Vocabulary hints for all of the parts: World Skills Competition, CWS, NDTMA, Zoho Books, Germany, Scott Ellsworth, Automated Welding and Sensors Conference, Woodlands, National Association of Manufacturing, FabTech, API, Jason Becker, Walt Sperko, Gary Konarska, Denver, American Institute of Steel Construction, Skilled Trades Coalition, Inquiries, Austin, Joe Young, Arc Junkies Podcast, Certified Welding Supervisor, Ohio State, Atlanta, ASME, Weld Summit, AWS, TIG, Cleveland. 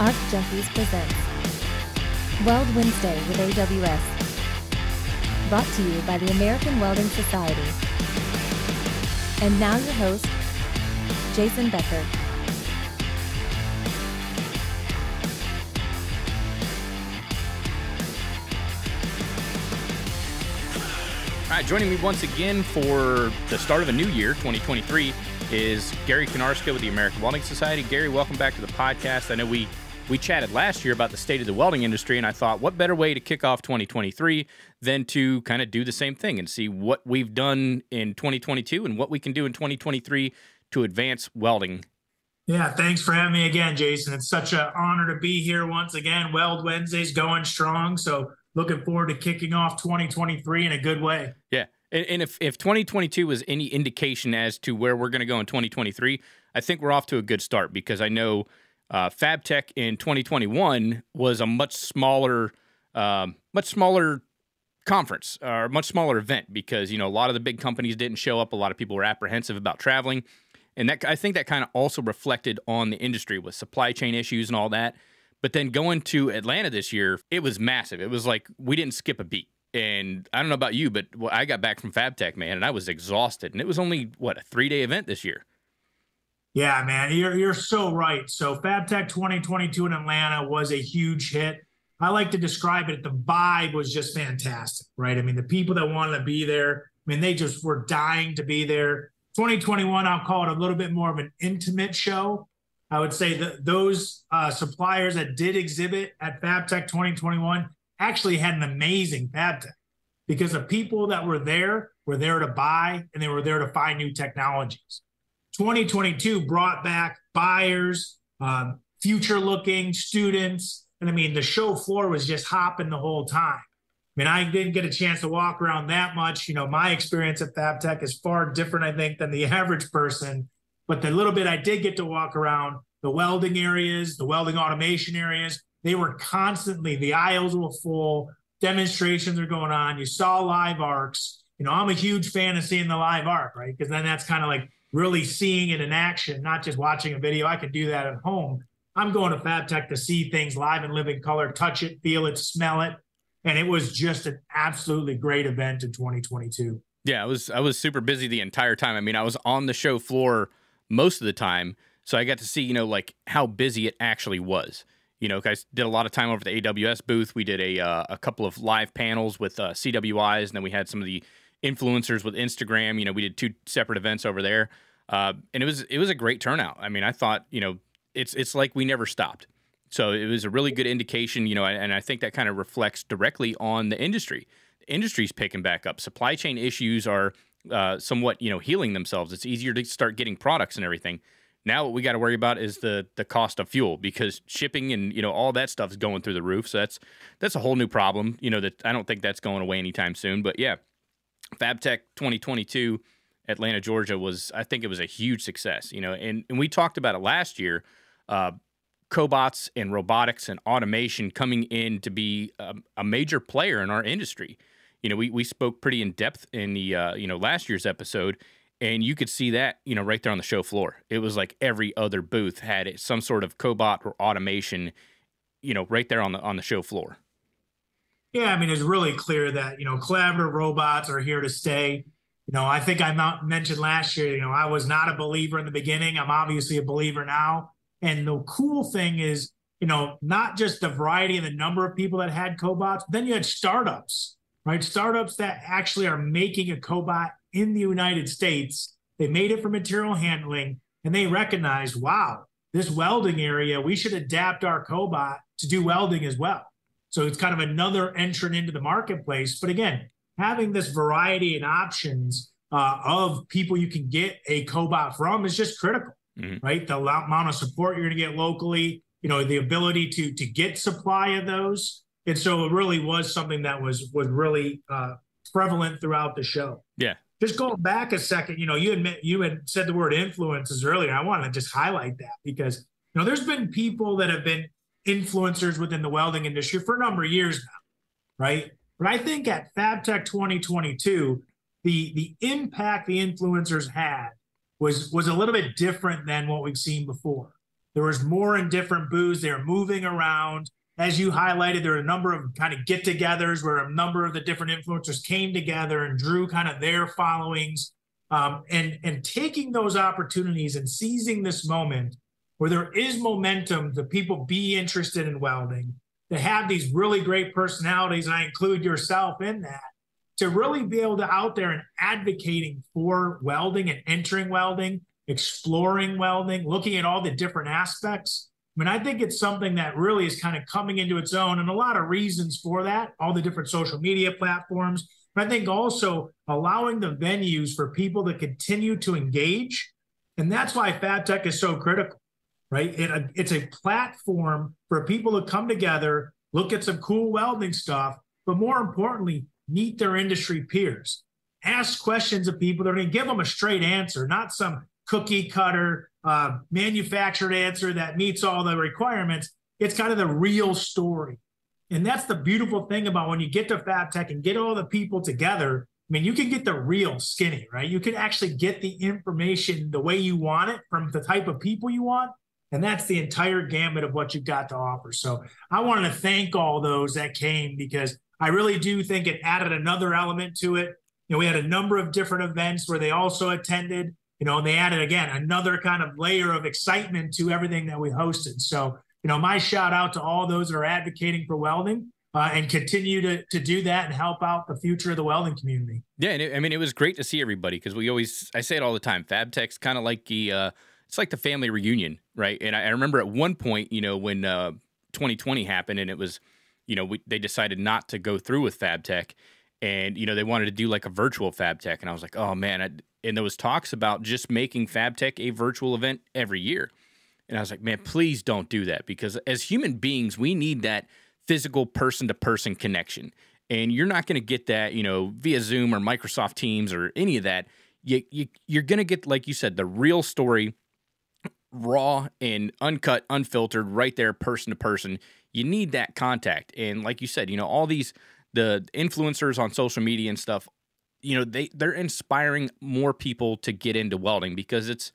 Art Junkies presents Weld Wednesday with AWS, brought to you by the American Welding Society. And now your host, Jason Becker. All right, joining me once again for the start of a new year, 2023, is Gary Konarska with the American Welding Society. Gary, welcome back to the podcast. I know we chatted last year about the state of the welding industry, and I thought, what better way to kick off 2023 than to kind of do the same thing and see what we've done in 2022 and what we can do in 2023 to advance welding. Yeah, thanks for having me again, Jason. It's such an honor to be here once again. Weld Wednesday's going strong, so looking forward to kicking off 2023 in a good way. Yeah. And if 2022 was any indication as to where we're going to go in 2023, I think we're off to a good start, because I know FabTech in 2021 was a much smaller conference, or much smaller event, because, you know, a lot of the big companies didn't show up. A lot of people were apprehensive about traveling. And that, I think that kind of also reflected on the industry with supply chain issues and all that. But then going to Atlanta this year, it was massive. It was like we didn't skip a beat. And I don't know about you, but I got back from FabTech, man, and I was exhausted. And it was only, what, a three-day event this year. Yeah, man, you're so right. So FabTech 2022 in Atlanta was a huge hit. I like to describe it. The vibe was just fantastic, right? I mean, the people that wanted to be there, I mean, they just were dying to be there. 2021, I'll call it a little bit more of an intimate show. I would say that those suppliers that did exhibit at FabTech 2021 actually had an amazing FabTech, because the people that were there to buy, and they were there to find new technologies. 2022 brought back buyers, future-looking students, and I mean, the show floor was just hopping the whole time. I mean, I didn't get a chance to walk around that much. You know, my experience at FabTech is far different, I think, than the average person, but the little bit I did get to walk around, the welding areas, the welding automation areas, they were constantly, the aisles were full, demonstrations are going on. You saw live arcs. You know, I'm a huge fan of seeing the live arc, right? Because then that's kind of like really seeing it in action, not just watching a video. I could do that at home. I'm going to FabTech to see things live and live in color, touch it, feel it, smell it. And it was just an absolutely great event in 2022. Yeah, I was super busy the entire time. I mean, I was on the show floor most of the time. So I got to see, you know, like how busy it actually was. You know, guys did a lot of time over the AWS booth. We did a couple of live panels with CWIs, and then we had some of the influencers with Instagram. You know, we did two separate events over there, and it was a great turnout. I mean, I thought, you know, it's like we never stopped. So it was a really good indication, you know, and I think that kind of reflects directly on the industry. The industry's picking back up. Supply chain issues are somewhat, you know, healing themselves. It's easier to start getting products and everything. Now what we got to worry about is the cost of fuel, because shipping and, you know, all that stuff is going through the roof. So that's a whole new problem, you know, that I don't think that's going away anytime soon. But yeah, FabTech 2022, Atlanta, Georgia I think it was a huge success, you know, and we talked about it last year, cobots and robotics and automation coming in to be a major player in our industry. You know, we spoke pretty in depth in the, you know, last year's episode. And you could see that, you know, right there on the show floor. It was like every other booth had some sort of cobot or automation, you know, right there on the show floor. Yeah, I mean, it's really clear that, you know, collaborative robots are here to stay. You know, I think I mentioned last year, you know, I was not a believer in the beginning. I'm obviously a believer now. And the cool thing is, you know, not just the variety and the number of people that had cobots, but then you had startups, right? Startups that actually are making a cobot in the United States. They made it for material handling, and they recognized, wow, this welding area, we should adapt our cobot to do welding as well. So it's kind of another entrant into the marketplace. But again, having this variety and options of people you can get a cobot from is just critical, right? The amount of support you're going to get locally, you know, the ability to get supply of those. And so it really was something that was really prevalent throughout the show. Yeah. Just going back a second, you know, you had said the word influencers earlier. I want to just highlight that, because, you know, there's been people that have been influencers within the welding industry for a number of years now, right? But I think at FabTech 2022, the impact the influencers had was a little bit different than what we've seen before. There was more in different booths. They were moving around. As you highlighted, there were a number of kind of get-togethers where a number of the different influencers came together and drew kind of their followings. And taking those opportunities and seizing this moment where there is momentum to people be interested in welding, to have these really great personalities, and I include yourself in that, to really be able to out there and advocating for welding and entering welding, exploring welding, looking at all the different aspects. I mean, I think it's something that really is kind of coming into its own, and a lot of reasons for that, all the different social media platforms. But I think also allowing the venues for people to continue to engage. And that's why FabTech is so critical, right? It's a platform for people to come together, look at some cool welding stuff, but more importantly, meet their industry peers. Ask questions of people that are going to give them a straight answer, not some cookie cutter manufactured answer that meets all the requirements. It's kind of the real story. And that's the beautiful thing about when you get to FabTech and get all the people together. I mean, you can get the real skinny, right? You can actually get the information the way you want it from the type of people you want. And that's the entire gamut of what you've got to offer. So I wanted to thank all those that came, because I really do think it added another element to it. You know, we had a number of different events where they also attended, you know, and they added, again, another kind of layer of excitement to everything that we hosted. So, you know, my shout out to all those that are advocating for welding and continue to do that and help out the future of the welding community. Yeah, and it was great to see everybody, because I say it all the time, FabTech's kind of like it's like the family reunion, right? And I remember at one point, you know, when 2020 happened and it was, you know, they decided not to go through with FabTech, and, you know, they wanted to do like a virtual FabTech. And I was like, oh man. And there was talks about just making FabTech a virtual event every year. And I was like, man, please don't do that, because as human beings, we need that physical person-to-person connection. And you're not going to get that, you know, via Zoom or Microsoft Teams or any of that. You're going to get, like you said, the real story, raw and uncut, unfiltered, right there, person-to-person. You need that contact. And like you said, you know, all these, the influencers on social media and stuff, you know, they're inspiring more people to get into welding, because it's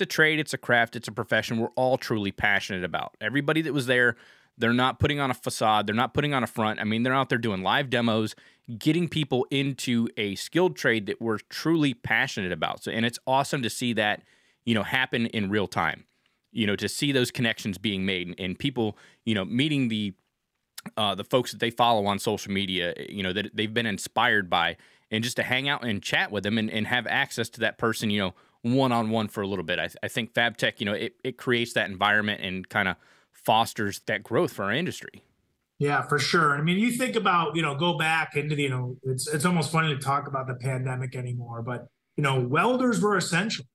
a trade, it's a craft, it's a profession we're all truly passionate about. Everybody that was there, they're not putting on a facade, they're not putting on a front. I mean, they're out there doing live demos, getting people into a skilled trade that we're truly passionate about. So, and it's awesome to see that, you know, happen in real time, you know, to see those connections being made and people, you know, meeting the folks that they follow on social media, you know, that they've been inspired by, and just to hang out and chat with them and have access to that person, you know, one-on-one for a little bit. I think FabTech, you know, it creates that environment and kind of fosters that growth for our industry. Yeah, for sure. I mean, you think about, you know, go back into the, you know, it's almost funny to talk about the pandemic anymore, but, you know, welders were essential,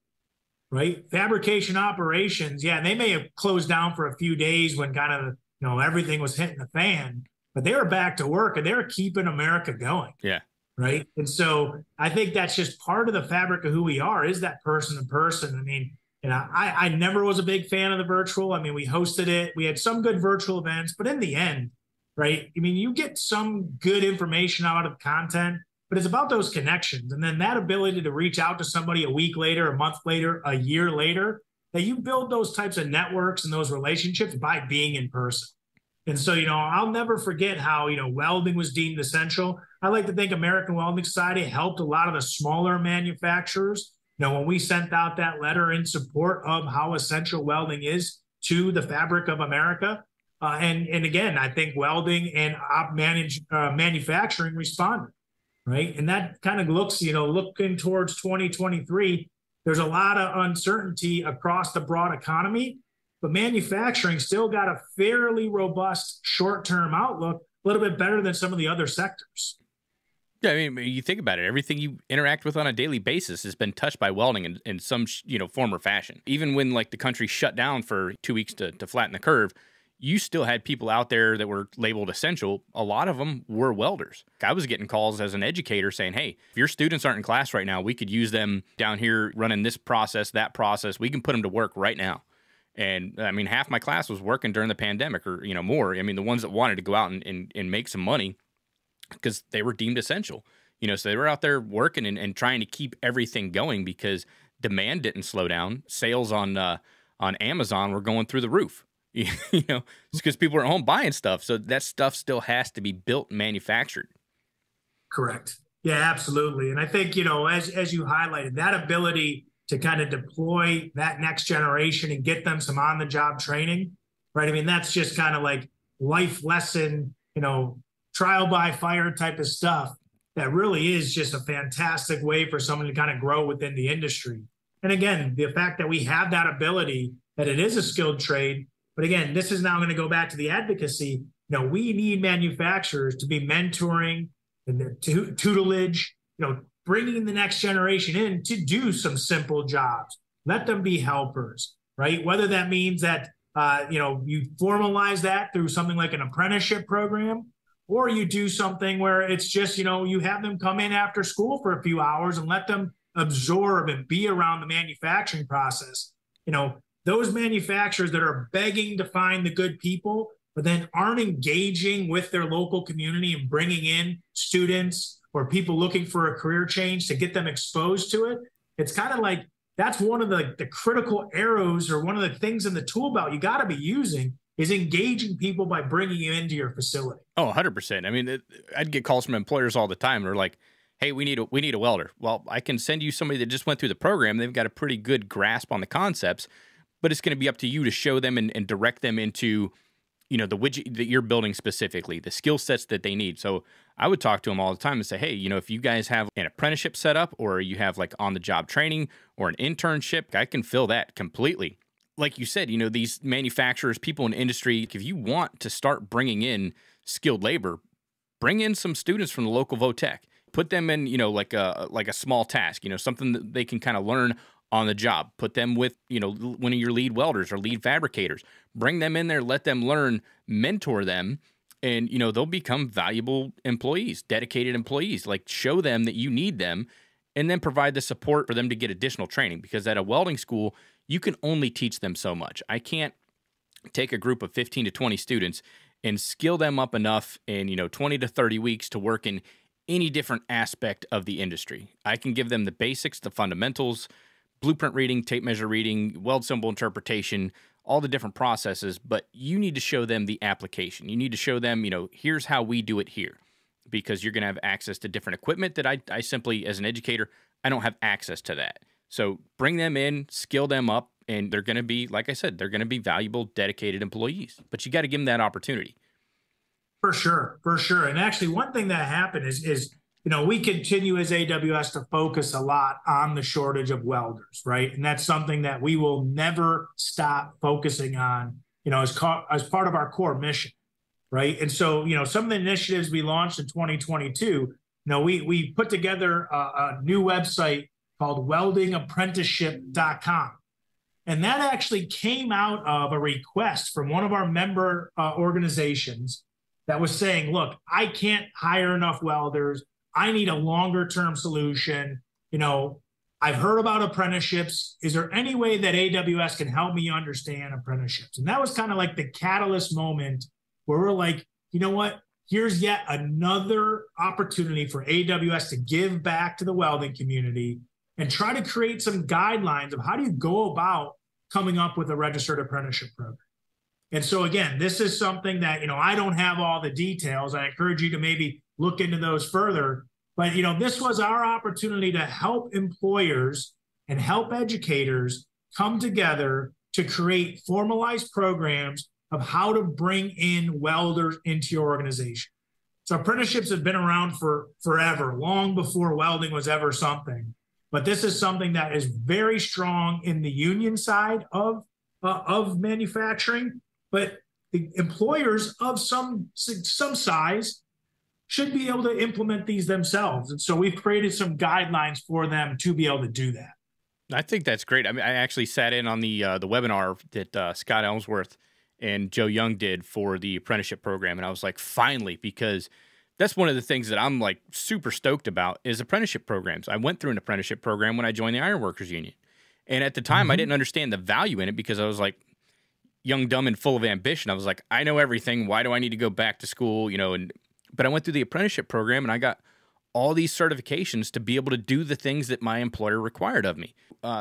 right? Fabrication operations, yeah, they may have closed down for a few days when kind of, you know, everything was hitting the fan, but they were back to work and they were keeping America going. Yeah. Right. And so I think that's just part of the fabric of who we are, is that person to person. I mean, you know, I never was a big fan of the virtual. I mean, we hosted it. We had some good virtual events, but in the end, right, I mean, you get some good information out of content, but it's about those connections. And then that ability to reach out to somebody a week later, a month later, a year later, that you build those types of networks and those relationships by being in person. And so, you know, I'll never forget how, you know, welding was deemed essential. I like to think American Welding Society helped a lot of the smaller manufacturers. You know, when we sent out that letter in support of how essential welding is to the fabric of America. And again, I think welding and manufacturing responded, right? And that kind of looks, you know, looking towards 2023, there's a lot of uncertainty across the broad economy, but manufacturing still got a fairly robust short-term outlook, a little bit better than some of the other sectors. Yeah, I mean, you think about it. Everything you interact with on a daily basis has been touched by welding in some, you know, form or fashion. Even when, like, the country shut down for 2 weeks to flatten the curve, you still had people out there that were labeled essential. A lot of them were welders. I was getting calls as an educator saying, hey, if your students aren't in class right now, we could use them down here running this process, that process. We can put them to work right now. And I mean, half my class was working during the pandemic, or, you know, more. I mean, the ones that wanted to go out and make some money, because they were deemed essential, you know, so they were out there working and trying to keep everything going, because demand didn't slow down. Sales on Amazon were going through the roof. You know, it's because people are at home buying stuff. So that stuff still has to be built and manufactured. Correct. Yeah, absolutely. And I think, you know, as you highlighted, that ability to kind of deploy that next generation and get them some on-the-job training, right? I mean, that's just kind of like life lesson, you know, trial by fire type of stuff that really is just a fantastic way for someone to kind of grow within the industry. And again, the fact that we have that ability, that it is a skilled trade, but again, this is now going to go back to the advocacy. You know, we need manufacturers to be mentoring and the tutelage, you know, bringing the next generation in to do some simple jobs. Let them be helpers, right? Whether that means that, you know, you formalize that through something like an apprenticeship program, or you do something where it's just, you know, you have them come in after school for a few hours and let them absorb and be around the manufacturing process. You know, those manufacturers that are begging to find the good people, but then aren't engaging with their local community and bringing in students or people looking for a career change to get them exposed to it. It's kind of like, that's one of the critical arrows or one of the things in the tool belt you got to be using is engaging people by bringing you into your facility. Oh, 100%. I mean, I'd get calls from employers all the time. They're like, hey, we need a welder. Well, I can send you somebody that just went through the program. They've got a pretty good grasp on the concepts, but it's going to be up to you to show them and direct them into, you know, the widget that you're building specifically, the skill sets that they need. So I would talk to them all the time and say, hey, you know, if you guys have an apprenticeship set up or you have like on-the-job training or an internship, I can fill that completely. Like you said, you know, these manufacturers, people in industry, if you want to start bringing in skilled labor, bring in some students from the local VOTEC. Put them in, you know, like a small task, you know, something that they can kind of learn on the job. Put them with, you know, one of your lead welders or lead fabricators. Bring them in there, let them learn, mentor them, and, you know, they'll become valuable employees, dedicated employees. Like, show them that you need them, and then provide the support for them to get additional training, because at a welding school, you can only teach them so much. I can't take a group of 15 to 20 students and skill them up enough in, you know, 20 to 30 weeks to work in any different aspect of the industry. I can give them the basics, the fundamentals, blueprint reading, tape measure reading, weld symbol interpretation, all the different processes, but you need to show them the application. You need to show them, you know, here's how we do it here, because you're going to have access to different equipment that I simply, as an educator, I don't have access to that. So bring them in, skill them up, and they're going to be, like I said, they're going to be valuable, dedicated employees, but you got to give them that opportunity. For sure, for sure. And actually, one thing that happened is, you know, we continue as AWS to focus a lot on the shortage of welders, right? And that's something that we will never stop focusing on, you know, as part of our core mission, right? And so, you know, some of the initiatives we launched in 2022, you know, we put together a new website called WeldingApprenticeship.com. And that actually came out of a request from one of our member organizations that was saying, look, I can't hire enough welders. I need a longer-term solution. You know, I've heard about apprenticeships. Is there any way that AWS can help me understand apprenticeships? And that was kind of like the catalyst moment where we're like, you know what? Here's yet another opportunity for AWS to give back to the welding community and try to create some guidelines of how do you go about coming up with a registered apprenticeship program. And so, again, this is something that, you know, I don't have all the details. I encourage you to maybe look into those further. But, you know, this was our opportunity to help employers and help educators come together to create formalized programs of how to bring in welders into your organization. So apprenticeships have been around for forever, long before welding was ever something. But this is something that is very strong in the union side of manufacturing. But the employers of some size should be able to implement these themselves. And so we've created some guidelines for them to be able to do that. I think that's great. I mean, I actually sat in on the webinar that Scott Ellsworth and Joe Young did for the apprenticeship program. And I was like, finally, because that's one of the things that I'm like super stoked about is apprenticeship programs. I went through an apprenticeship program when I joined the Ironworkers Union. And at the time, I didn't understand the value in it because I was like, young, dumb, and full of ambition. I was like, I know everything. Why do I need to go back to school? You know, but I went through the apprenticeship program and I got all these certifications to be able to do the things that my employer required of me.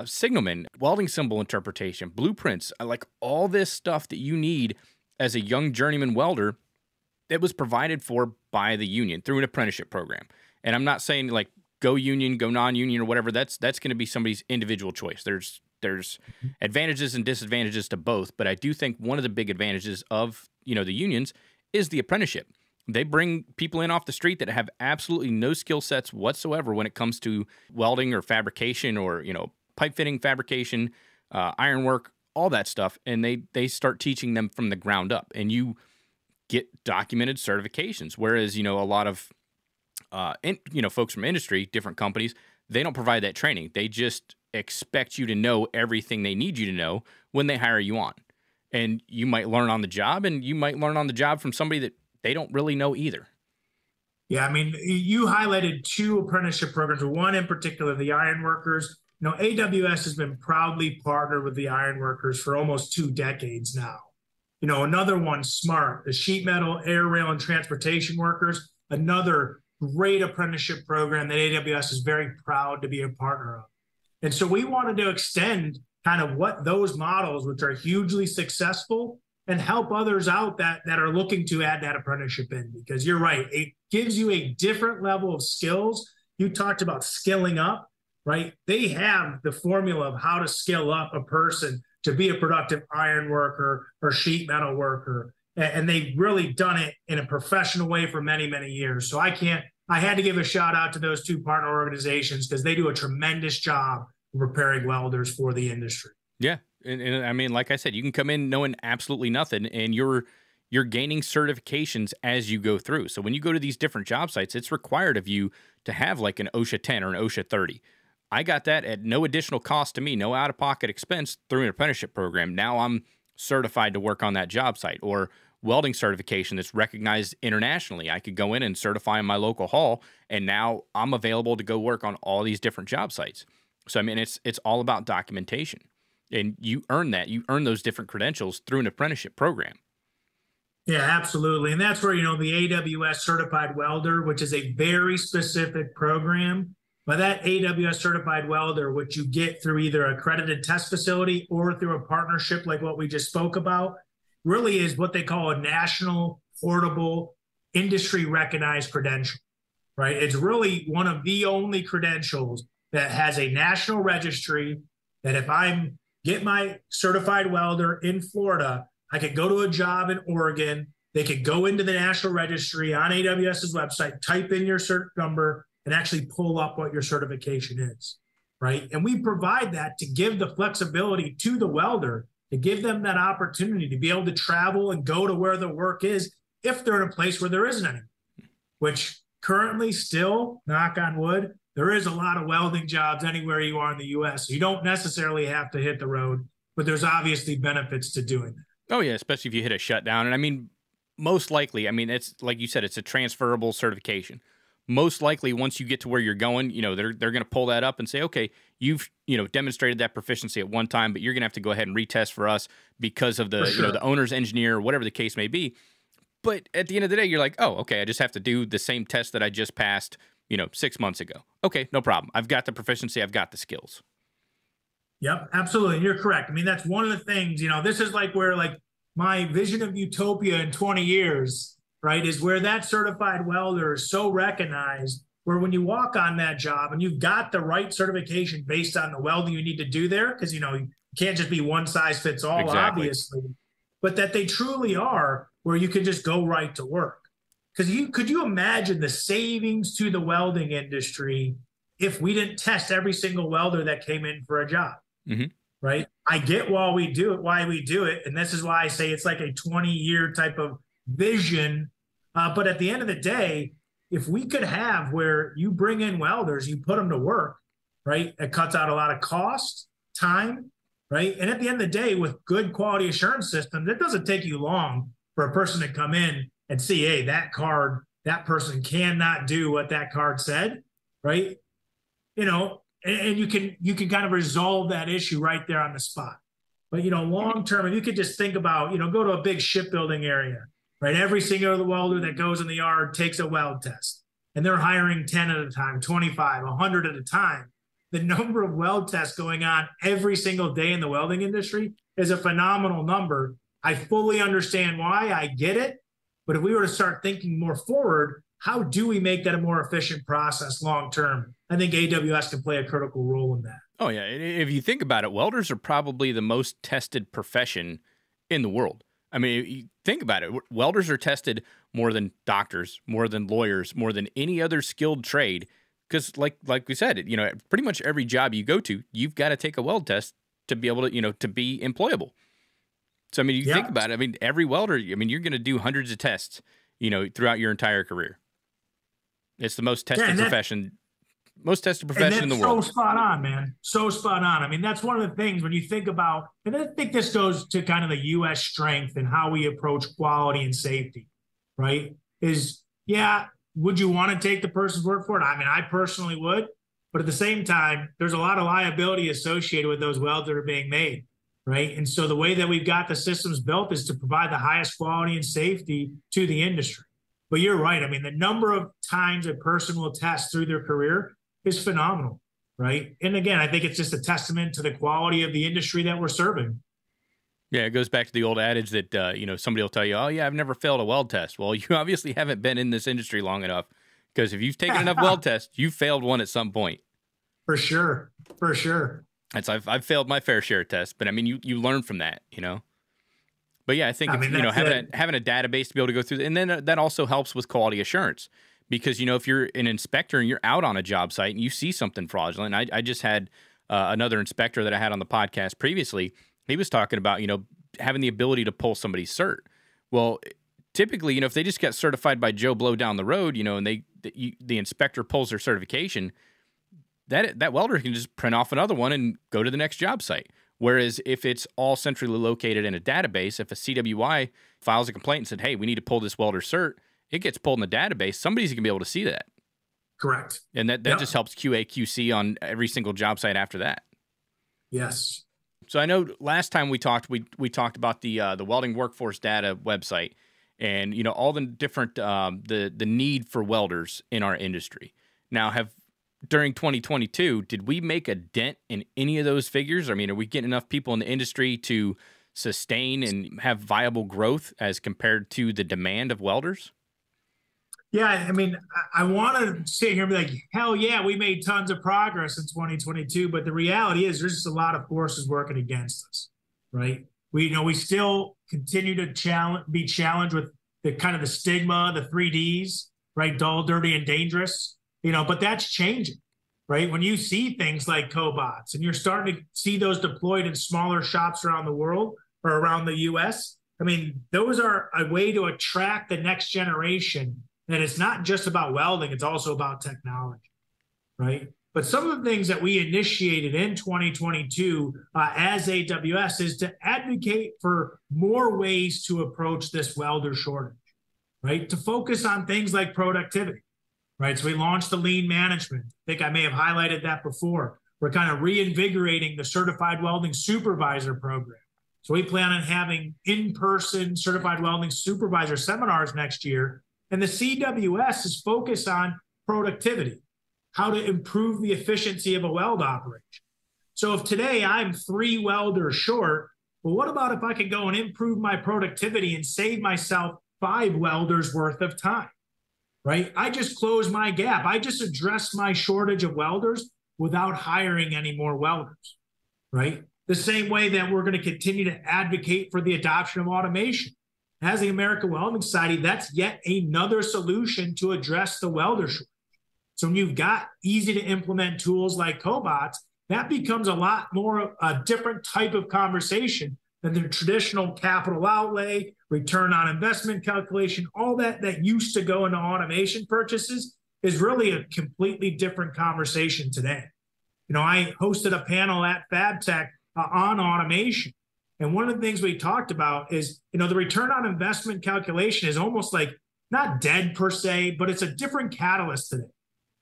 Signalman, welding symbol interpretation, blueprints, like all this stuff that you need as a young journeyman welder that was provided for by the union through an apprenticeship program. And I'm not saying like go union, go non-union or whatever. That's going to be somebody's individual choice. There's advantages and disadvantages to both, but I do think one of the big advantages of, you know, the unions is the apprenticeship. They bring people in off the street that have absolutely no skill sets whatsoever when it comes to welding or fabrication or, you know, pipe fitting, fabrication, ironwork, all that stuff, and they start teaching them from the ground up, and you get documented certifications. Whereas, you know, a lot of folks from industry, different companies, they don't provide that training. They just expect you to know everything they need you to know when they hire you on. And you might learn on the job, and you might learn on the job from somebody that they don't really know either. Yeah, I mean, you highlighted two apprenticeship programs, one in particular, the Ironworkers. You know, AWS has been proudly partnered with the Ironworkers for almost 2 decades now. You know, another one, SMART, the sheet metal, air, rail, and transportation workers, another great apprenticeship program that AWS is very proud to be a partner of. And so we wanted to extend kind of what those models, which are hugely successful, and help others out that are looking to add that apprenticeship in, because you're right, it gives you a different level of skills. You talked about skilling up, right? They have the formula of how to skill up a person to be a productive iron worker or sheet metal worker. And they've really done it in a professional way for many, many years. So I had to give a shout out to those two partner organizations because they do a tremendous job of preparing welders for the industry. Yeah. And I mean, like I said, you can come in knowing absolutely nothing, and you're gaining certifications as you go through. So when you go to these different job sites, it's required of you to have like an OSHA 10 or an OSHA 30. I got that at no additional cost to me, no out-of-pocket expense through an apprenticeship program. Now I'm certified to work on that job site, or welding certification that's recognized internationally. I could go in and certify in my local hall, and now I'm available to go work on all these different job sites. So, I mean, it's all about documentation. And you earn that. You earn those different credentials through an apprenticeship program. Yeah, absolutely. And that's where, you know, the AWS Certified Welder, which is a very specific program. But that AWS Certified Welder, which you get through either an accredited test facility or through a partnership like what we just spoke about, really is what they call a national, portable, industry-recognized credential, right? It's really one of the only credentials that has a national registry that if I'm get my certified welder in Florida, I could go to a job in Oregon. They could go into the National Registry on AWS's website, type in your cert number, and actually pull up what your certification is, right? And we provide that to give the flexibility to the welder, to give them that opportunity to be able to travel and go to where the work is if they're in a place where there isn't any, which currently still, knock on wood, there is a lot of welding jobs anywhere you are in the U.S. You don't necessarily have to hit the road, but there's obviously benefits to doing that. Oh, yeah, especially if you hit a shutdown. And I mean, most likely, I mean, it's like you said, it's a transferable certification. Most likely, once you get to where you're going, you know, they're going to pull that up and say, okay, you've, you know, demonstrated that proficiency at one time, but you're going to have to go ahead and retest for us because of the, you know, the owner's engineer or whatever the case may be. But at the end of the day, you're like, oh, okay, I just have to do the same test that I just passed, you know, 6 months ago. Okay, no problem. I've got the proficiency. I've got the skills. Yep, absolutely. And you're correct. I mean, that's one of the things, you know, this is like where like my vision of utopia in 20 years, right, is where that certified welder is so recognized, where when you walk on that job and you've got the right certification based on the welding you need to do there, because, you know, you can't just be one size fits all, obviously, but that they truly are where you can just go right to work. Because could you imagine the savings to the welding industry if we didn't test every single welder that came in for a job, right? I get why we do it, and this is why I say it's like a 20-year type of vision. But at the end of the day, if we could have where you bring in welders, you put them to work, right? It cuts out a lot of cost, time, right? And at the end of the day, with good quality assurance systems, it doesn't take you long for a person to come in and see, hey, that person cannot do what that card said, right? You know, and you can kind of resolve that issue right there on the spot. But, you know, long term, if you could just think about, you know, go to a big shipbuilding area, right? Every single welder that goes in the yard takes a weld test. and they're hiring 10 at a time, 25, 100 at a time, the number of weld tests going on every single day in the welding industry is a phenomenal number. I fully understand why, I get it, but if we were to start thinking more forward, how do we make that a more efficient process long-term? I think AWS can play a critical role in that. Oh, yeah. If you think about it, welders are probably the most tested profession in the world. I mean, think about it. Welders are tested more than doctors, more than lawyers, more than any other skilled trade. Because like we said, you know, pretty much every job you go to, you've got to take a weld test to be able to, you know, to be employable. So, I mean, you think about it. I mean, every welder, I mean, you're going to do hundreds of tests, you know, throughout your entire career. It's the most tested profession, most tested profession in the world. So spot on, man. So spot on. I mean, that's one of the things when you think about, and I think this goes to kind of the U.S. strength and how we approach quality and safety, right? Is, yeah, would you want to take the person's word for it? I mean, I personally would, but at the same time, there's a lot of liability associated with those welds that are being made, right? And so the way that we've got the systems built is to provide the highest quality and safety to the industry. But you're right. I mean, the number of times a person will test through their career is phenomenal, right? And again, I think it's just a testament to the quality of the industry that we're serving. Yeah, it goes back to the old adage that, you know, somebody will tell you, oh, yeah, I've never failed a weld test. Well, you obviously haven't been in this industry long enough, because if you've taken enough weld tests, you failed one at some point. For sure. For sure. That's, I've failed my fair share of tests, but I mean, you learn from that, you know? But yeah, I think, I mean, you know, having a database to be able to go through, and then that also helps with quality assurance, because, you know, if you're an inspector and you're out on a job site and you see something fraudulent, I just had another inspector that I had on the podcast previously. He was talking about, you know, having the ability to pull somebody's cert. Well, typically, you know, if they just got certified by Joe Blow down the road, you know, and the inspector pulls their certification, that welder can just print off another one and go to the next job site. Whereas if it's all centrally located in a database, if a CWI files a complaint and said, hey, we need to pull this welder cert, it gets pulled in the database. Somebody's going to be able to see that. Correct. And that just helps QA, QC on every single job site after that. Yes. So I know last time we talked, we talked about the welding workforce data website, and you know all the different the need for welders in our industry. Now, during 2022, did we make a dent in any of those figures? I mean, are we getting enough people in the industry to sustain and have viable growth as compared to the demand of welders? Yeah, I mean, I want to sit here and be like, hell yeah, we made tons of progress in 2022, but the reality is there's just a lot of forces working against us, right? We still continue to be challenged with the kind of the stigma, the 3Ds, right? Dull, dirty, and dangerous, you know, but that's changing, right? When you see things like cobots and you're starting to see those deployed in smaller shops around the world or around the U.S., I mean, those are a way to attract the next generation. And it's not just about welding, it's also about technology, right? But some of the things that we initiated in 2022 as AWS is to advocate for more ways to approach this welder shortage, right? To focus on things like productivity, right? So we launched the Lean management. I think I may have highlighted that before. We're kind of reinvigorating the Certified Welding Supervisor program. So we plan on having in-person Certified Welding Supervisor seminars next year. And the CWS is focused on productivity, how to improve the efficiency of a weld operation. So if today I'm 3 welders short, well, what about if I could go and improve my productivity and save myself 5 welders worth of time, right? I just closed my gap. I just addressed my shortage of welders without hiring any more welders, right? The same way that we're going to continue to advocate for the adoption of automation. As the American Welding Society, that's yet another solution to address the welder shortage. So when you've got easy-to-implement tools like cobots, that becomes a lot more a different type of conversation than the traditional capital outlay, return on investment calculation, all that used to go into automation purchases is really a completely different conversation today. You know, I hosted a panel at FabTech on automation. And one of the things we talked about is, you know, the return on investment calculation is almost like not dead per se, but it's a different catalyst today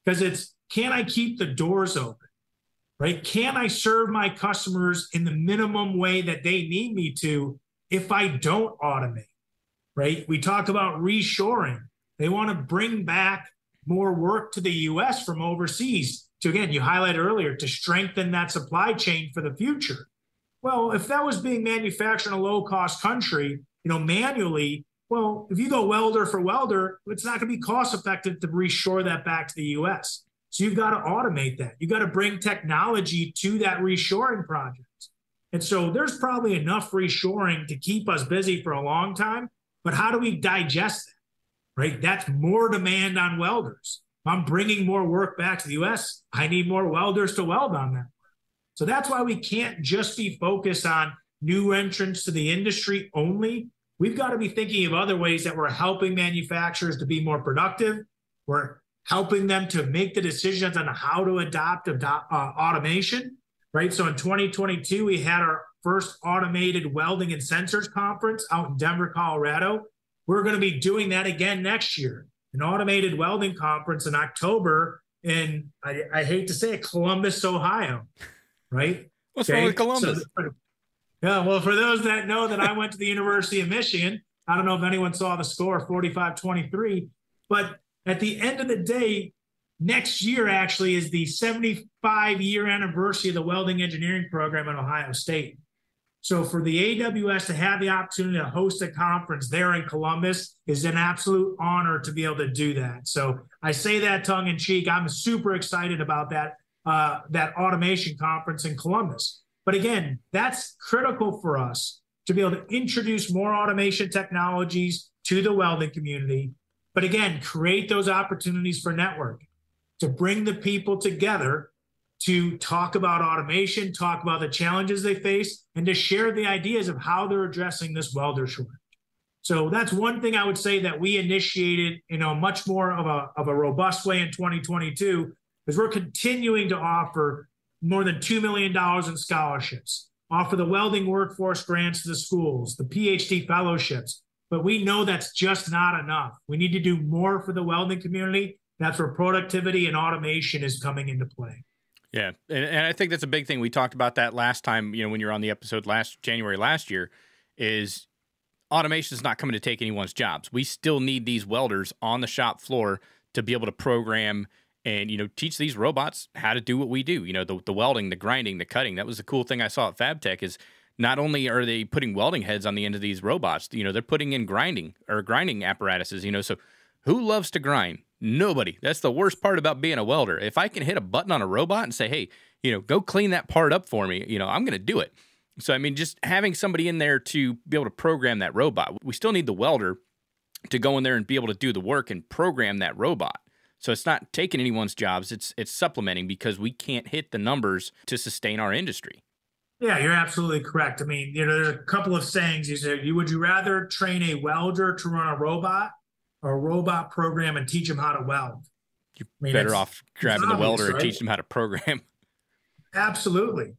because it's, can I keep the doors open, right? Can I serve my customers in the minimum way that they need me to if I don't automate, right? We talk about reshoring. They want to bring back more work to the U.S. from overseas to, again, you highlighted earlier, to strengthen that supply chain for the future. Well, if that was being manufactured in a low-cost country, manually, well, if you go welder for welder, it's not going to be cost-effective to reshore that back to the U.S. So you've got to automate that. You've got to bring technology to that reshoring project. And so there's probably enough reshoring to keep us busy for a long time, but how do we digest that, right? That's more demand on welders. If I'm bringing more work back to the U.S., I need more welders to weld on that work. So that's why we can't just be focused on new entrants to the industry only. We've got to be thinking of other ways that we're helping manufacturers to be more productive. We're helping them to make the decisions on how to adopt automation, right? So in 2022, we had our first Automated Welding and Sensors Conference out in Denver, Colorado. We're going to be doing that again next year, an Automated Welding Conference in October in, I hate to say it, Columbus, Ohio, right? What's wrong with Columbus? So, yeah, well, for those that know that I went to the University of Michigan, I don't know if anyone saw the score, 45-23, but at the end of the day, next year actually is the 75-year anniversary of the welding engineering program at Ohio State. So for the AWS to have the opportunity to host a conference there in Columbus is an absolute honor to be able to do that. So I say that tongue in cheek. I'm super excited about that automation conference in Columbus. But again, that's critical for us to be able to introduce more automation technologies to the welding community. But again, create those opportunities for networking, to bring the people together to talk about automation, talk about the challenges they face, and to share the ideas of how they're addressing this welder shortage. So that's one thing I would say that we initiated in a much more of a robust way in 2022, is we're continuing to offer more than $2 million in scholarships, offer the welding workforce grants to the schools, the PhD fellowships. But we know that's just not enough. We need to do more for the welding community. That's where productivity and automation is coming into play. Yeah, and I think that's a big thing. We talked about that last time, when you were on the episode January last year, is automation is not coming to take anyone's jobs. We still need these welders on the shop floor to be able to program and, teach these robots how to do what we do. The welding, the grinding, the cutting. That was the cool thing I saw at FabTech is not only are they putting welding heads on the end of these robots, they're putting in grinding apparatuses, so who loves to grind? Nobody. That's the worst part about being a welder. If I can hit a button on a robot and say, hey, go clean that part up for me, I'm going to do it. So, just having somebody in there to be able to program that robot. We still need the welder to go in there and be able to do the work and program that robot. So it's not taking anyone's jobs. It's supplementing because we can't hit the numbers to sustain our industry. Yeah, you're absolutely correct. There's a couple of sayings. You say, would you rather train a welder to run a robot or a robot program and teach them how to weld? You're better off grabbing the welder, right? And teach them how to program. Absolutely.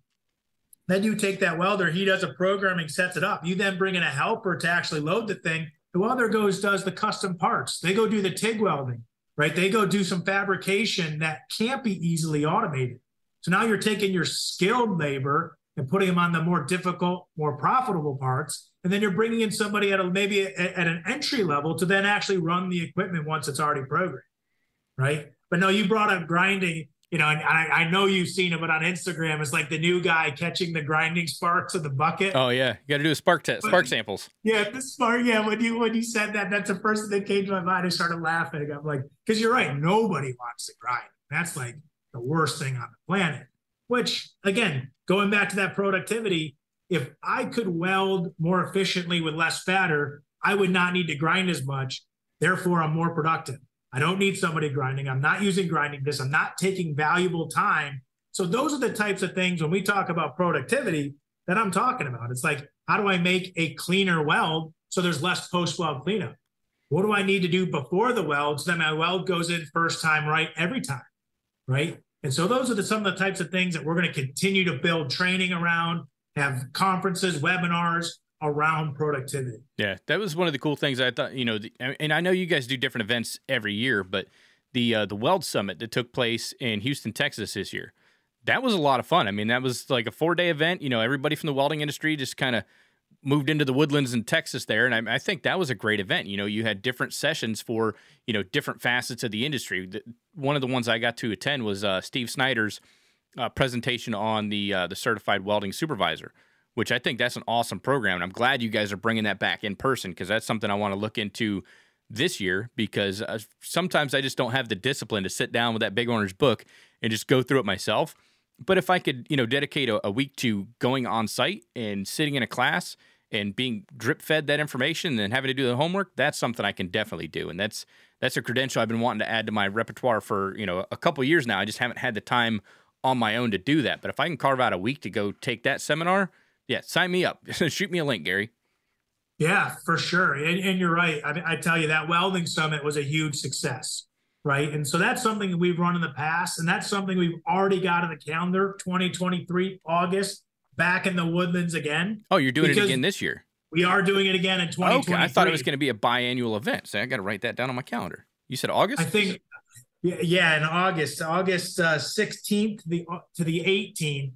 Then you take that welder, he does a programming, sets it up. You then bring in a helper to actually load the thing. The welder does the custom parts. They go do the TIG welding, right? They go do some fabrication that can't be easily automated. So now you're taking your skilled labor and putting them on the more difficult, more profitable parts. And then you're bringing in somebody at an entry level to then actually run the equipment once it's already programmed, right? But no, you brought up grinding, and I know you've seen it, but on Instagram, it's like the new guy catching the grinding sparks in the bucket. Oh yeah. You got to do a spark test, spark samples. Yeah. When you said that, that's the first thing that came to my mind. I started laughing. I'm like, cause you're right. Nobody wants to grind. That's like the worst thing on the planet, which again, going back to that productivity, if I could weld more efficiently with less fatter, I would not need to grind as much. Therefore, I'm more productive. I don't need somebody grinding. I'm not using grinding discs. I'm not taking valuable time. So those are the types of things when we talk about productivity that I'm talking about. It's like, how do I make a cleaner weld so there's less post-weld cleanup? What do I need to do before the weld so that my weld goes in first time right every time, right? And so those are some of the types of things that we're going to continue to build training around, have conferences, webinars around productivity. Yeah, that was one of the cool things I thought, and I know you guys do different events every year, but the Weld Summit that took place in Houston, Texas this year, that was a lot of fun. That was like a 4-day event. Everybody from the welding industry just kind of moved into the Woodlands in Texas there, and I think that was a great event. You know, you had different sessions for, you know, different facets of the industry. One of the ones I got to attend was Steve Snyder's presentation on the Certified Welding Supervisor, which I think that's an awesome program, and I'm glad you guys are bringing that back in person, because that's something I want to look into this year, because sometimes I just don't have the discipline to sit down with that big orange book and just go through it myself. But if I could, you know, dedicate a week to going on site and sitting in a class and being drip fed that information and then having to do the homework, that's something I can definitely do. And that's a credential I've been wanting to add to my repertoire for, you know, a couple years now. I just haven't had the time on my own to do that. But if I can carve out a week to go take that seminar, yeah, sign me up. Shoot me a link, Gary. Yeah, for sure. And you're right. I tell you, that Welding Summit was a huge success. Right. And so that's something we've run in the past. And that's something we've already got on the calendar, 2023, August, back in the Woodlands again. Oh, you're doing it again this year? We are doing it again in 2023. Okay. I thought it was going to be a biannual event. So I got to write that down on my calendar. You said August? I think, yeah, in August 16th to the 18th.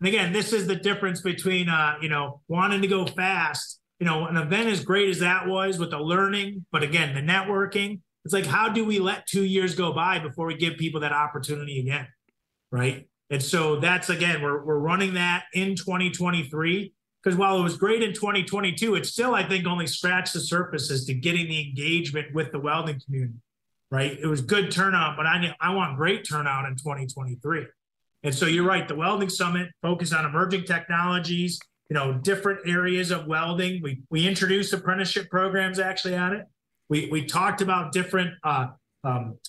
And again, this is the difference between, you know, wanting to go fast. You know, an event as great as that was with the learning, but again, the networking. It's like, how do we let 2 years go by before we give people that opportunity again, right? And so that's, again, we're running that in 2023, because while it was great in 2022, it's still, I think, only scratched the surface as to getting the engagement with the welding community, right? It was good turnout, but I want great turnout in 2023. And so you're right, the Welding Summit focused on emerging technologies, you know, different areas of welding. We introduced apprenticeship programs actually on it. We talked about different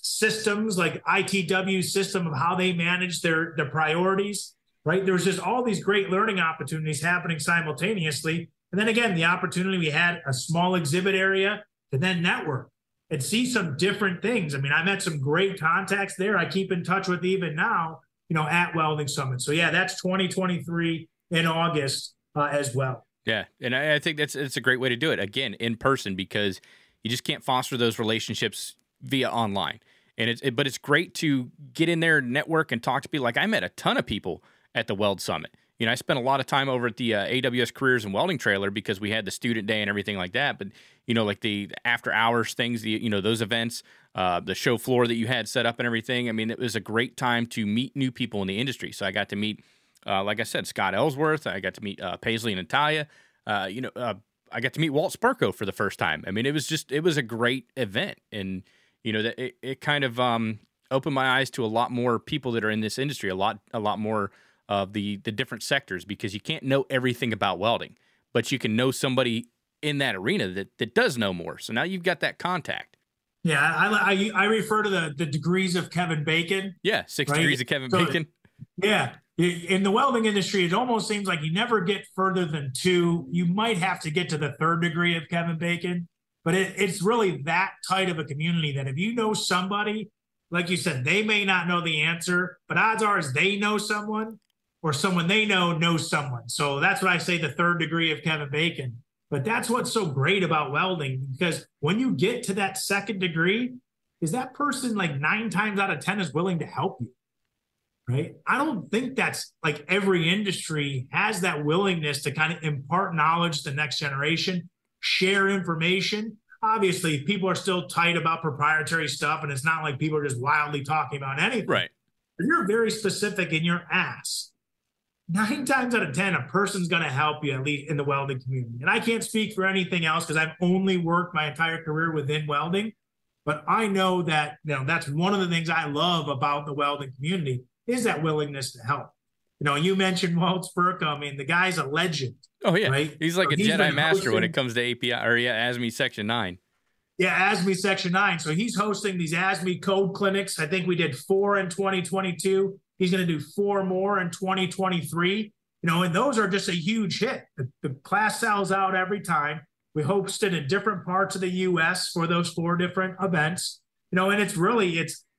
systems, like ITW system, of how they manage their priorities, right? There was just all these great learning opportunities happening simultaneously. And then again, the opportunity, we had a small exhibit area to then network and see some different things. I mean, I met some great contacts there I keep in touch with even now, you know, at Welding Summit. So yeah, that's 2023 in August as well. Yeah, and I think it's a great way to do it, again, in person, because you just can't foster those relationships via online. And but it's great to get in there, network, and talk to people. Like, I met a ton of people at the Weld Summit. You know, I spent a lot of time over at the AWS Careers and Welding Trailer, because we had the student day and everything like that. But, you know, like the after hours things, you know, those events, the show floor that you had set up and everything. I mean, it was a great time to meet new people in the industry. So I got to meet, like I said, Scott Ellsworth. I got to meet Paisley and Natalia, you know, I got to meet Walt Sperko for the first time. I mean, it was a great event. And, you know, that it kind of opened my eyes to a lot more people that are in this industry, a lot more of the different sectors, because you can't know everything about welding, but you can know somebody in that arena that does know more. So now you've got that contact. Yeah. I refer to the degrees of Kevin Bacon. Yeah. 6 right? Degrees of Kevin Bacon. Yeah. In the welding industry, it almost seems like you never get further than 2. You might have to get to the 3rd degree of Kevin Bacon, but it's really that tight of a community that if you know somebody, like you said, they may not know the answer, but odds are is they know someone, or someone they know knows someone. So that's what I say, the 3rd degree of Kevin Bacon. But that's what's so great about welding, because when you get to that 2nd degree, is that person, like 9 times out of 10, is willing to help you. Right. I don't think that's, like, every industry has that willingness to kind of impart knowledge to the next generation, share information. Obviously, people are still tight about proprietary stuff, and it's not like people are just wildly talking about anything. Right. If you're very specific in your ask, 9 times out of 10, a person's going to help you, at least in the welding community. And I can't speak for anything else, because I've only worked my entire career within welding. But I know that, you know, that's one of the things I love about the welding community, is that willingness to help. You know, you mentioned Walt Sperko. I mean, the guy's a legend. Oh, yeah. Right? He's like he's Jedi master when it comes to API, or yeah, ASME Section 9. Yeah, ASME Section 9. So he's hosting these ASME code clinics. I think we did 4 in 2022. He's going to do 4 more in 2023. You know, and those are just a huge hit. The class sells out every time. We hosted in different parts of the U.S. for those 4 different events. You know, and it's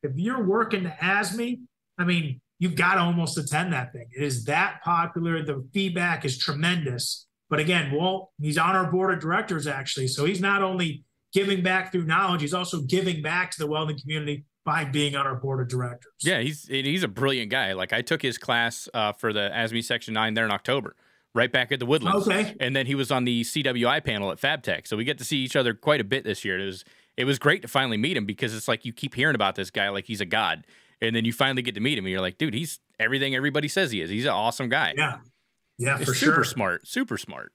if you're working to ASME, I mean, you've got to almost attend that thing. It is that popular. The feedback is tremendous. But again, Walt, he's on our board of directors, actually. So he's not only giving back through knowledge, he's also giving back to the welding community by being on our board of directors. Yeah, he's a brilliant guy. Like, I took his class for the ASME Section 9 there in October, right back at the Woodlands. Okay. And then he was on the CWI panel at FabTech. So we get to see each other quite a bit this year. It was great to finally meet him, because it's like you keep hearing about this guy like he's a god. And then you finally get to meet him and you're like, dude, he's everything everybody says he is. He's an awesome guy. Yeah. Yeah, for sure. Super smart. Super smart.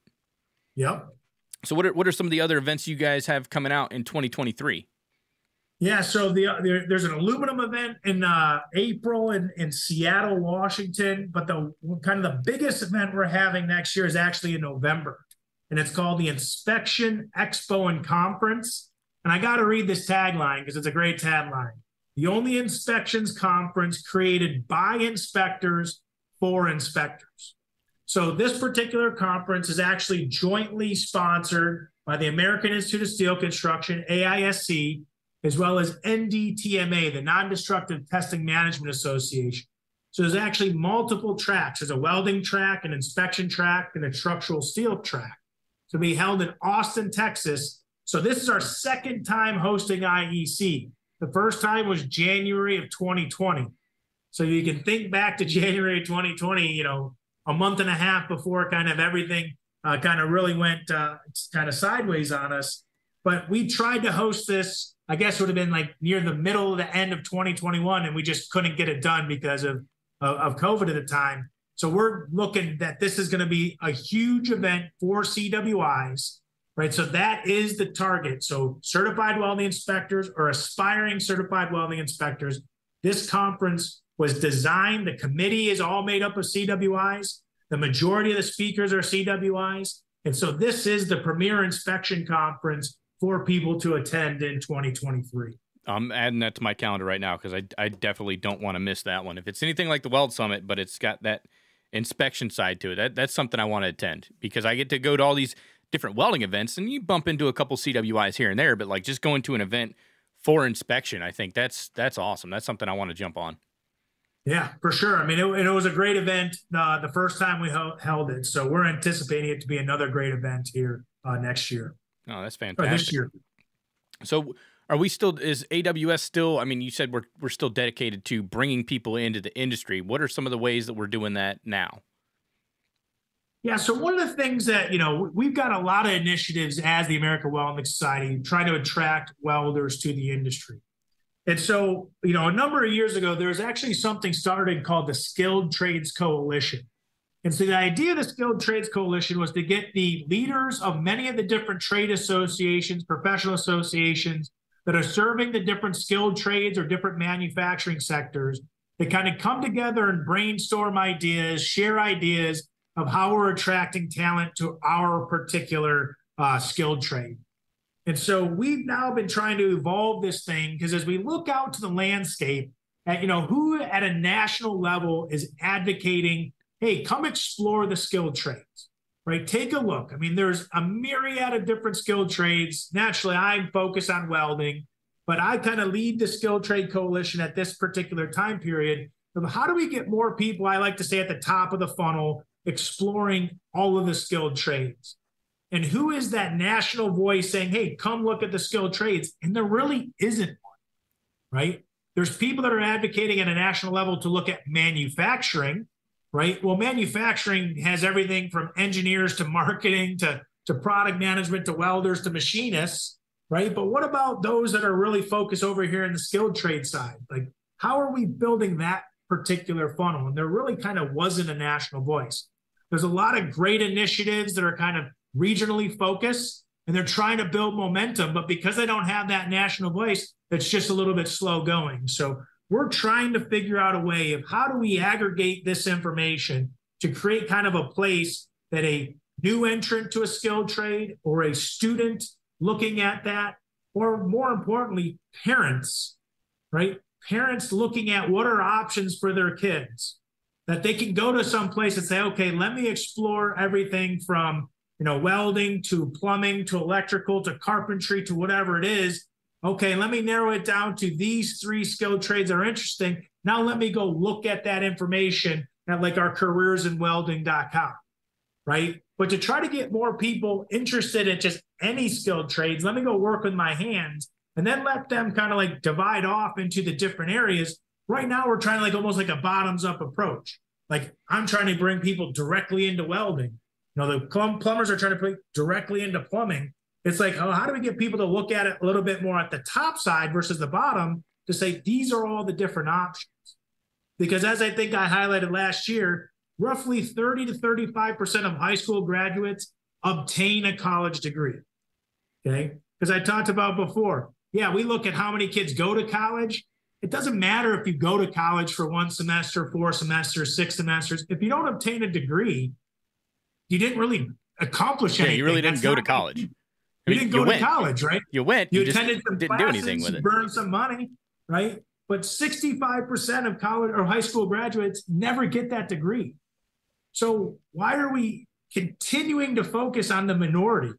Yep. So what are some of the other events you guys have coming out in 2023? Yeah, so there's an aluminum event in April in Seattle, Washington, but the kind of the biggest event we're having next year is actually in November, and it's called the Inspection Expo and Conference. And I got to read this tagline because it's a great tagline. The only inspections conference created by inspectors for inspectors. So this particular conference is actually jointly sponsored by the American Institute of Steel Construction, AISC, as well as NDTMA, the Non-Destructive Testing Management Association. So there's actually multiple tracks. There's a welding track, an inspection track, and a structural steel track. To be held in Austin, Texas. So this is our second time hosting IEC. The first time was January of 2020. So you can think back to January 2020, you know, a month and a half before kind of everything kind of really went kind of sideways on us. But we tried to host this, I guess it would have been like near the middle of the end of 2021, and we just couldn't get it done because of COVID at the time. So we're looking that this is going to be a huge event for CWIs, right? So that is the target. So certified welding inspectors or aspiring certified welding inspectors, this conference was designed, the committee is all made up of CWIs. The majority of the speakers are CWIs. And so this is the premier inspection conference for people to attend in 2023. I'm adding that to my calendar right now because I definitely don't want to miss that one. If it's anything like the Weld Summit, but it's got that inspection side to it, that's something I want to attend, because I get to go to all these different welding events, and you bump into a couple CWIs here and there, but like just going to an event for inspection, I think that's awesome. That's something I want to jump on. Yeah, for sure. I mean, it was a great event the first time we held it, so we're anticipating it to be another great event here next year. Oh, that's fantastic. This year. So are we still, is AWS still, I mean, you said we're still dedicated to bringing people into the industry. What are some of the ways that we're doing that now? Yeah, so one of the things that, you know, we've got a lot of initiatives as the American Welding Society trying to attract welders to the industry. And so, you know, a number of years ago, there was actually something started called the Skilled Trades Coalition. And so the idea of the Skilled Trades Coalition was to get the leaders of many of the different trade associations, professional associations that are serving the different skilled trades or different manufacturing sectors to kind of come together and brainstorm ideas, share ideas of how we're attracting talent to our particular skilled trade. And so we've now been trying to evolve this thing, because as we look out to the landscape at, you know, who at a national level is advocating, hey, come explore the skilled trades, right? Take a look. I mean, there's a myriad of different skilled trades. Naturally, I focus on welding, but I kind of lead the Skilled Trade Coalition at this particular time period. But how do we get more people, I like to say, at the top of the funnel, exploring all of the skilled trades? And who is that national voice saying, hey, come look at the skilled trades? And there really isn't one, right? There's people that are advocating at a national level to look at manufacturing, right? Well, manufacturing has everything from engineers to marketing to product management to welders to machinists, right? But what about those that are really focused over here in the skilled trade side? Like, how are we building that particular funnel? And there really kind of wasn't a national voice. There's a lot of great initiatives that are kind of regionally focused, and they're trying to build momentum, but because they don't have that national voice, it's just a little bit slow going. So we're trying to figure out a way of how do we aggregate this information to create kind of a place that a new entrant to a skilled trade or a student looking at that, or more importantly, parents, right? Parents looking at what are options for their kids, that they can go to some place and say, okay, let me explore everything from, you know, welding to plumbing to electrical to carpentry to whatever it is. Okay, let me narrow it down to these three skilled trades that are interesting. Now let me go look at that information at like our careersinwelding.com, right? But to try to get more people interested in just any skilled trades, let me go work with my hands, and then let them kind of like divide off into the different areas. Right now we're trying to like almost like a bottoms up approach. Like I'm trying to bring people directly into welding. You know, the plumbers are trying to put directly into plumbing. It's like, oh, how do we get people to look at it a little bit more at the top side versus the bottom to say, these are all the different options? Because as I think I highlighted last year, roughly 30 to 35% of high school graduates obtain a college degree, okay? Because I talked about before, yeah, we look at how many kids go to college. It doesn't matter if you go to college for 1 semester, 4 semesters, 6 semesters. If you don't obtain a degree, you didn't really accomplish anything. Yeah, you really didn't go to college. I mean, you didn't go to college, right? You went. You attended some classes, didn't do anything with it. You burned some money, right? But 65% of college or high school graduates never get that degree. So why are we continuing to focus on the minority,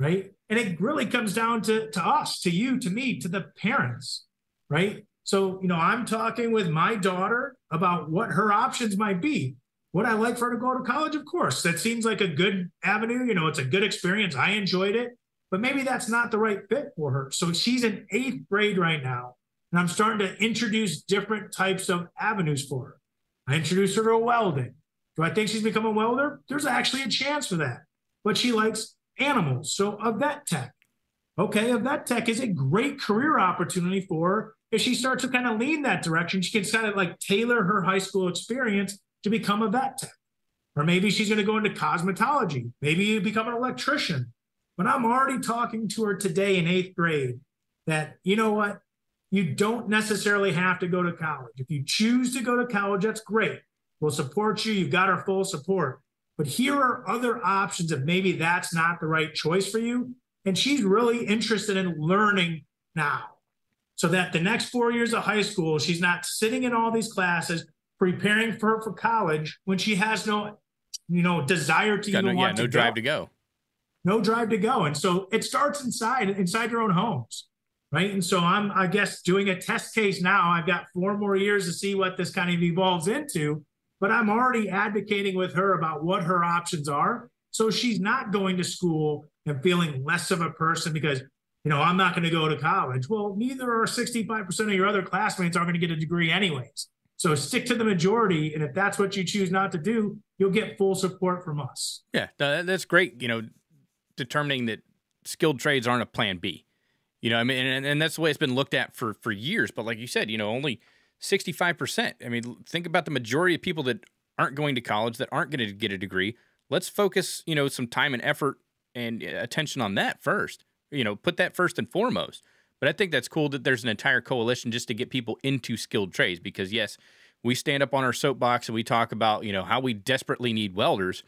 right? And it really comes down to us, to you, to me, to the parents, right? So, you know, I'm talking with my daughter about what her options might be. Would I like for her to go to college? Of course. That seems like a good avenue. You know, it's a good experience. I enjoyed it. But maybe that's not the right fit for her. So she's in 8th grade right now. And I'm starting to introduce different types of avenues for her. I introduced her to welding. Do I think she's become a welder? There's actually a chance for that. But she likes animals. So a vet tech. Okay, a vet tech is a great career opportunity for her. If she starts to kind of lean that direction, she can kind of like tailor her high school experience to become a vet tech. Or maybe she's going to go into cosmetology. Maybe you become an electrician. But I'm already talking to her today in 8th grade that, you know what? You don't necessarily have to go to college. If you choose to go to college, that's great. We'll support you. You've got our full support. But here are other options if maybe that's not the right choice for you. And she's really interested in learning now so that the next 4 years of high school, she's not sitting in all these classes, preparing for her for college when she has no, you know, desire to even want to go. No drive to go. No drive to go. And so it starts inside your own homes, right? And so I'm, I guess, doing a test case now. I've got 4 more years to see what this kind of evolves into, but I'm already advocating with her about what her options are. So she's not going to school and feeling less of a person because, you know, I'm not going to go to college. Well, neither are 65% of your other classmates are going to get a degree anyways. So stick to the majority, and if that's what you choose not to do, you'll get full support from us. Yeah, that's great, you know, determining that skilled trades aren't a plan B. You know, I mean, and that's the way it's been looked at for years. But like you said, you know, only 65%. I mean, think about the majority of people that aren't going to college, that aren't going to get a degree. Let's focus, you know, some time and effort and attention on that first. You know, put that first and foremost. But I think that's cool that there's an entire coalition just to get people into skilled trades because, yes, we stand up on our soapbox and we talk about, you know, how we desperately need welders,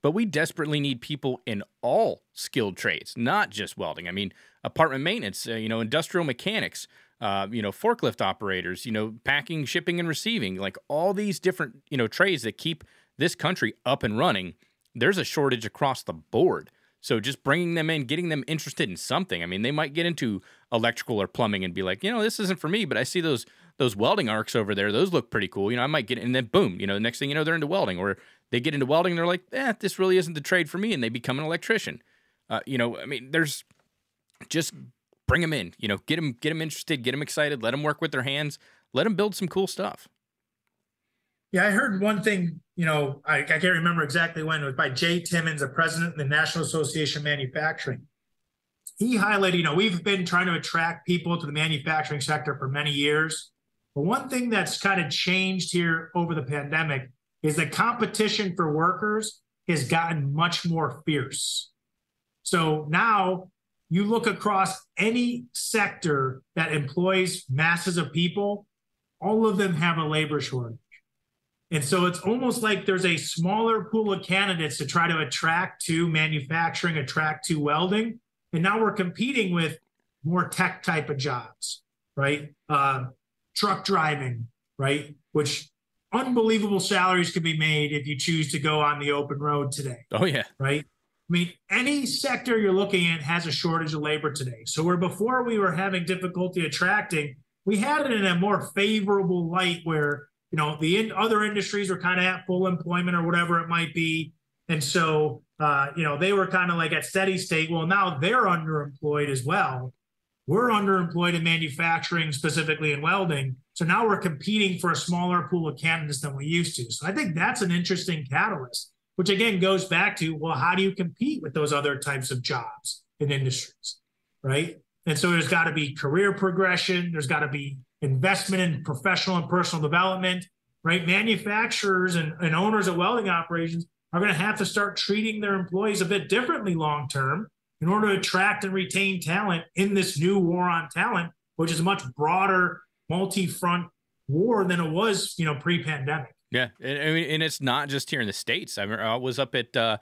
but we desperately need people in all skilled trades, not just welding. I mean, apartment maintenance, you know, industrial mechanics, you know, forklift operators, you know, packing, shipping, and receiving, like all these different, you know, trades that keep this country up and running. There's a shortage across the board. So just bringing them in, getting them interested in something. I mean, they might get into electrical or plumbing and be like, you know, this isn't for me, but I see those welding arcs over there. Those look pretty cool. You know, I might get in, and then boom, you know, the next thing you know, they're into welding, or they get into welding and they're like, this really isn't the trade for me. And they become an electrician. You know, I mean, there's just bring them in, you know, get them interested, get them excited, let them work with their hands, let them build some cool stuff. Yeah, I heard one thing, you know, I can't remember exactly when, it was by Jay Timmons, the president of the National Association of Manufacturing. He highlighted, you know, we've been trying to attract people to the manufacturing sector for many years. But one thing that's kind of changed here over the pandemic is the competition for workers has gotten much more fierce. So now you look across any sector that employs masses of people, all of them have a labor shortage. And so it's almost like there's a smaller pool of candidates to try to attract to manufacturing, attract to welding. And now we're competing with more tech type of jobs, right? Truck driving, right? Which unbelievable salaries can be made if you choose to go on the open road today. Oh, yeah. Right? I mean, any sector you're looking at has a shortage of labor today. So where before we were having difficulty attracting, we had it in a more favorable light where, you know, other industries were kind of at full employment or whatever it might be. And so, you know, they were kind of like at steady state. Well, now they're underemployed as well. We're underemployed in manufacturing, specifically in welding. So now we're competing for a smaller pool of candidates than we used to. So I think that's an interesting catalyst. which again goes back to, well, how do you compete with those other types of jobs and industries, right? And so there's got to be career progression. There's got to be investment in professional and personal development, right? Manufacturers and owners of welding operations are going to have to start treating their employees a bit differently long-term in order to attract and retain talent in this new war on talent, which is a much broader, multi-front war than it was, you know, pre-pandemic. Yeah, and it's not just here in the States. I was up at up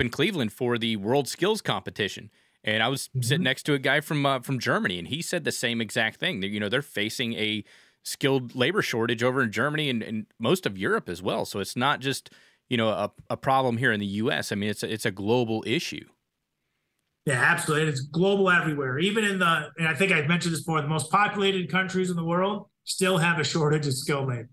in Cleveland for the World Skills Competition, and I was sitting next to a guy from Germany, and he said the same exact thing. You know, they're facing a skilled labor shortage over in Germany and most of Europe as well. So it's not just, you know, a problem here in the U.S. I mean, it's a global issue. Yeah, absolutely. It's global everywhere. Even in the, and I think I've mentioned this before, the most populated countries in the world still have a shortage of skilled labor,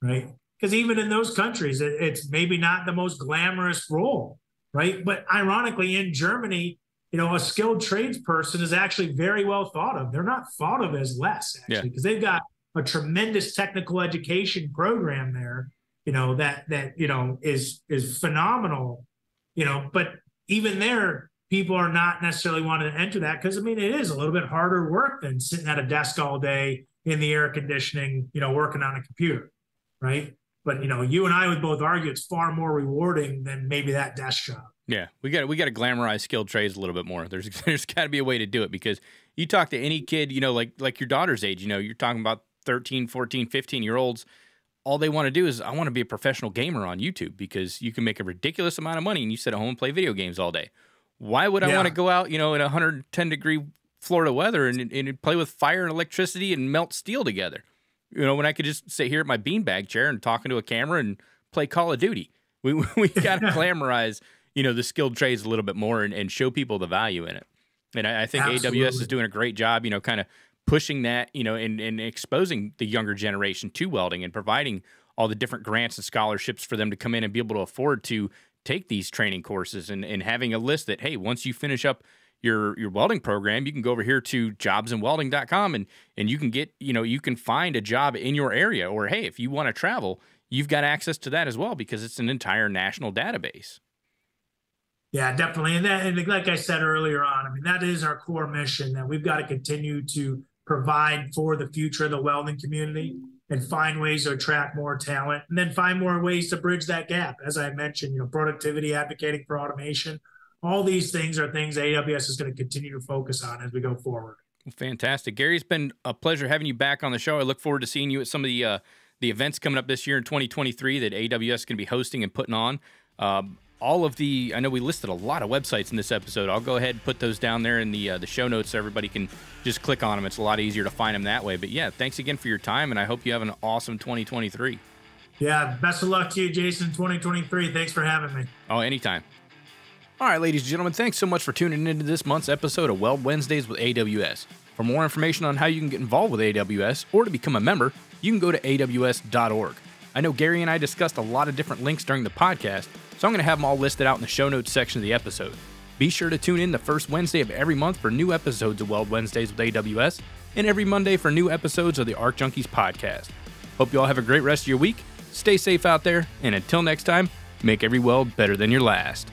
right? Because even in those countries, it's maybe not the most glamorous role, right? But ironically, in Germany, you know, a skilled trades person is actually very well thought of. They're not thought of as less, actually, because they've got a tremendous technical education program there, you know, that you know, is phenomenal, you know. But even there, people are not necessarily wanting to enter that because, I mean, it is a little bit harder work than sitting at a desk all day in the air conditioning, you know, working on a computer, right? But, you know, you and I would both argue it's far more rewarding than maybe that desk job. Yeah, we got to glamorize skilled trades a little bit more. There's got to be a way to do it, because you talk to any kid, you know, like your daughter's age, you know, you're talking about 13, 14, 15-year-olds. All they want to do is, I want to be a professional gamer on YouTube, because you can make a ridiculous amount of money and you sit at home and play video games all day. Why would I want to go out, you know, in 110-degree Florida weather and play with fire and electricity and melt steel together? You know, when I could just sit here at my beanbag chair and talk into a camera and play Call of Duty. We got to glamorize, you know, the skilled trades a little bit more and show people the value in it. And I think Absolutely. AWS is doing a great job, you know, kind of pushing that, you know, and exposing the younger generation to welding and providing all the different grants and scholarships for them to come in and be able to afford to take these training courses, and having a list that, hey, once you finish up your welding program, you can go over here to jobsinwelding.com and you can get, you know, you can find a job in your area. Or, hey, if you want to travel, you've got access to that as well, because it's an entire national database. Yeah, definitely. And like I said earlier on, I mean, that is our core mission, that we've got to continue to provide for the future of the welding community and find ways to attract more talent, and then find more ways to bridge that gap. As I mentioned, you know, productivity, advocating for automation, all these things are things AWS is going to continue to focus on as we go forward. Well, fantastic. Gary, it's been a pleasure having you back on the show. I look forward to seeing you at some of the events coming up this year in 2023 that AWS is going to be hosting and putting on. All of the, I know we listed a lot of websites in this episode. I'll go ahead and put those down there in the show notes so everybody can just click on them. It's a lot easier to find them that way. But yeah, thanks again for your time, and I hope you have an awesome 2023. Yeah, best of luck to you, Jason, 2023. Thanks for having me. Oh, anytime. All right, ladies and gentlemen, thanks so much for tuning into this month's episode of Weld Wednesdays with AWS. For more information on how you can get involved with AWS or to become a member, you can go to aws.org. I know Gary and I discussed a lot of different links during the podcast, so I'm going to have them all listed out in the show notes section of the episode. Be sure to tune in the first Wednesday of every month for new episodes of Weld Wednesdays with AWS, and every Monday for new episodes of the Arc Junkies podcast. Hope you all have a great rest of your week. Stay safe out there, and until next time, make every weld better than your last.